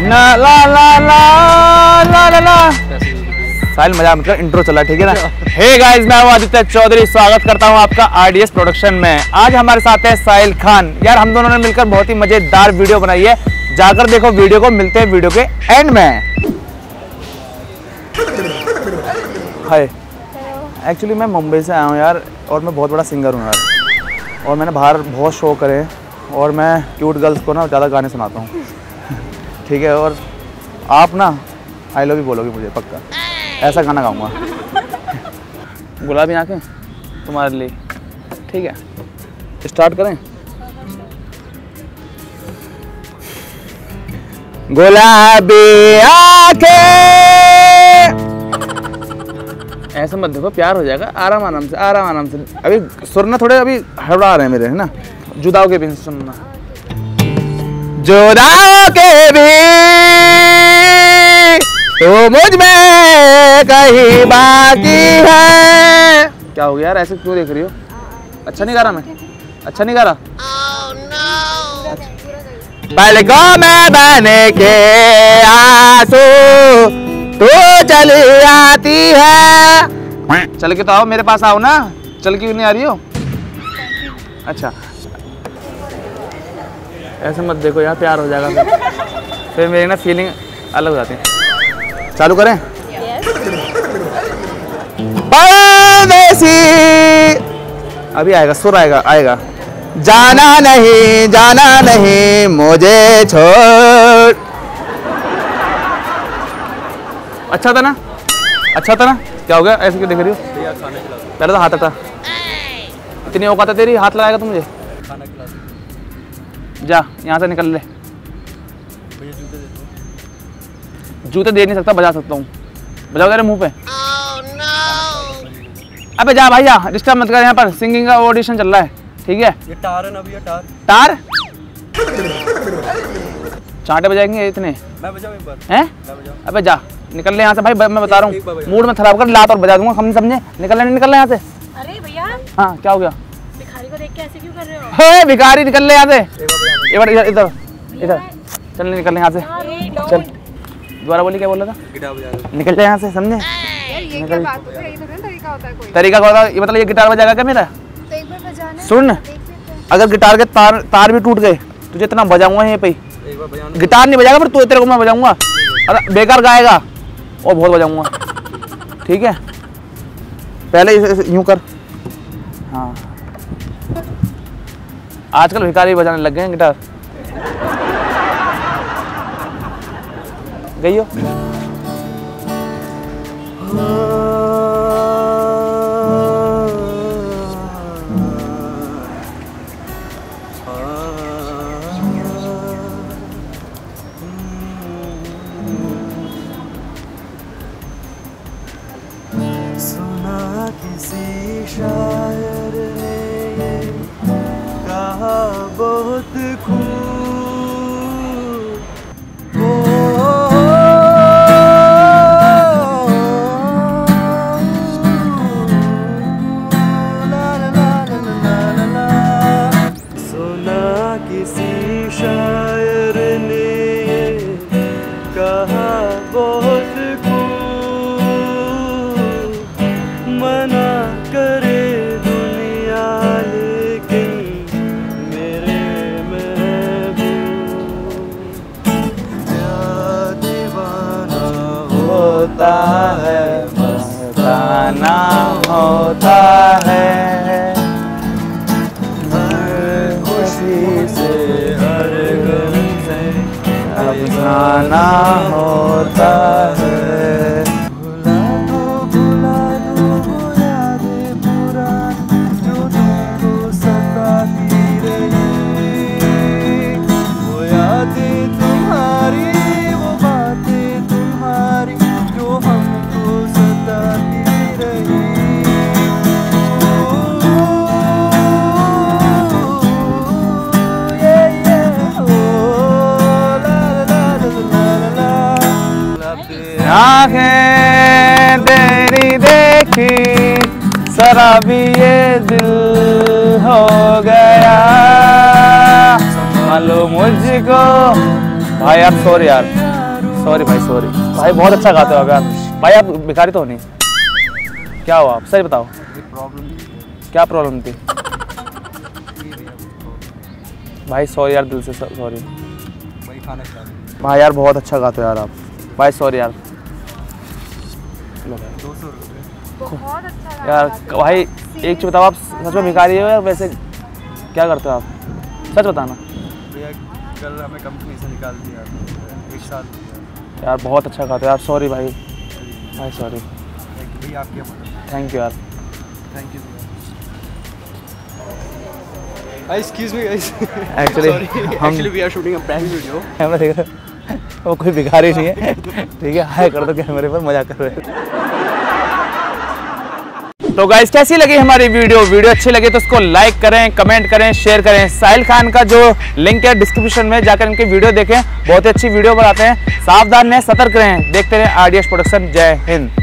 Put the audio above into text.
ना ला ला ला ला ला ला साहिल मजाक मतलब इंट्रो चला ठीक है ना। हे गाइस, मैं हूं आदित्य चौधरी, स्वागत करता हूं आपका आरडीएस प्रोडक्शन में। आज हमारे साथ है साहिल खान। यार हम दोनों ने मिलकर बहुत ही मजेदार वीडियो बनाई है, जाकर देखो वीडियो को। मिलते हैं वीडियो के एंड में। हाय, एक्चुअली मैं मुंबई से आया हूँ यार, और मैं बहुत बड़ा सिंगर हूँ यार, और मैंने बाहर बहुत शो करे और मैं क्यूट गर्ल्स को ना ज़्यादा गाने सुनाता हूँ ठीक है। और आप ना आई लव यू बोलोगे मुझे, पक्का ऐसा गाना गाऊंगा गुलाबी आंखें तुम्हारे लिए, ठीक है स्टार्ट करें। गुलाबी आंखें, ऐसा मत देखो, प्यार हो जाएगा। आराम आराम से, आराम आराम से। अभी सुर ना थोड़े अभी हड़बड़ा रहे हैं मेरे, है ना। जुदाओ के बिन सुनना, जुदाओ के भी तो मुझ में कहीं बाकी है। क्या हो गया यार, ऐसे क्यों देख रही हो? अच्छा नहीं गा रहा मैं, अच्छा नहीं गा रहा। पलकों में बने के आंसू तू चली आती है। चल के तो आओ मेरे पास, आओ ना। चल के नहीं आ रही हो? अच्छा ऐसे मत देखो यार, प्यार हो जाएगा फिर मेरी ना फीलिंग अलग हो जाती है। चालू करें। परदेसी, अभी आएगा सुर, आएगा आएगा। जाना नहीं, जाना नहीं मुझे छोड़। अच्छा था ना, अच्छा था ना। क्या हो गया, ऐसे क्यों देख रही हो? पहले तो हाथ हटा। इतनी औकात है तेरी, हाथ लगाएगा तो मुझे? जा यहाँ से निकल ले। जूते दे नहीं सकता, बजा सकता हूँ। बजाओ तेरे मुंह पे। अबे जा भाई, जा डिस्टर्ब मत कर। यहाँ पर सिंगिंग का ऑडिशन चल रहा है, ठीक है। ये टार है ना भैया, टार टार चांटे बजाएंगे इतने। मैं बजाऊं एक बार? हैं? अबे जा निकल ले यहाँ से भाई, मैं बता रहा हूँ। मूड में खराब कर, लात और बजा दूंगा। हम समझे, निकल ले, निकल ले यहाँ से। अरे भैया हाँ, क्या हो गया? भिखारी को देख के ऐसे क्यों कर रहे हो? हे भिखारी, निकल ले यहाँ से। इधर इधर इधर चल, निकल ले यहाँ से। चल दोबारा बोली, क्या बोल रहा था? निकल जाए यहाँ से, समझे? तरीका क्या होता है? ये मतलब ये गिटार बजाएगा क्या मेरा? सुन, अगर गिटार के तार भी टूट गए, तुझे इतना बजाऊंगा यहाँ पे। गिटार नहीं बजाएगा पर तू, तेरे को मैं बजाऊंगा। अरे बेकार गाएगा और बहुत बजाऊंगा, ठीक है। पहले यूँ कर। हाँ, आजकल भिखारी बजाने लग गए हैं गिटार। गई हो? सुना किसी शायर ने, बहुत खूब हो सुना किसी शायर ने, कहा बहुत खूब। मना करे दुनिया लेकिन है, मस्ताना होता है। हर खुशी से हर गम से अफसाना होता है। भुला दो यादें पुरानी जो तुमको सताती रही। वो यादें तुम्हारी, वो बातें तुम्हारी जो हमको सताती रही। ये ओ ला ला ला ला ला। आँखें तेरी देखी शराबी ये दिल हो गया। मालूम मुझको भाई यार सॉरी भाई सॉरी भाई बहुत अच्छा गाते हो आप यार। भाई आप भिखारी तो हो नहीं, क्या हुआ आप सही बताओ क्या प्रॉब्लम थी? भाई सॉरी यार दिल से सॉरी भाई यार बहुत अच्छा गाते हो यार आप। भाई सॉरी यार बहुत अच्छा यार। भाई एक चीज बताओ आप सच में भिखारी हो यार? वैसे क्या करते हो आप सच बताना? कल हमें कंपनी से निकाल दिया एक साल यार। बहुत अच्छा गाते हो यार सॉरी भाई भाई सॉरी भैया आपके थैंक यू यार thank you. Excuse me guys actually we are shooting a prank video. Camera देख रहे हो? वो कोई भिखारी नहीं है ठीक है। हाय कर दो कैमरे पर, मजाक कर रहे हैं। तो गाइस कैसी लगी हमारी वीडियो अच्छी लगी तो उसको लाइक करें, कमेंट करें, शेयर करें। साहिल खान का जो लिंक है डिस्क्रिप्शन में जाकर इनकी वीडियो देखें, बहुत ही अच्छी वीडियो बनाते हैं। सावधान रहें, सतर्क रहें, देखते रहें आरडीएस प्रोडक्शन। जय हिंद।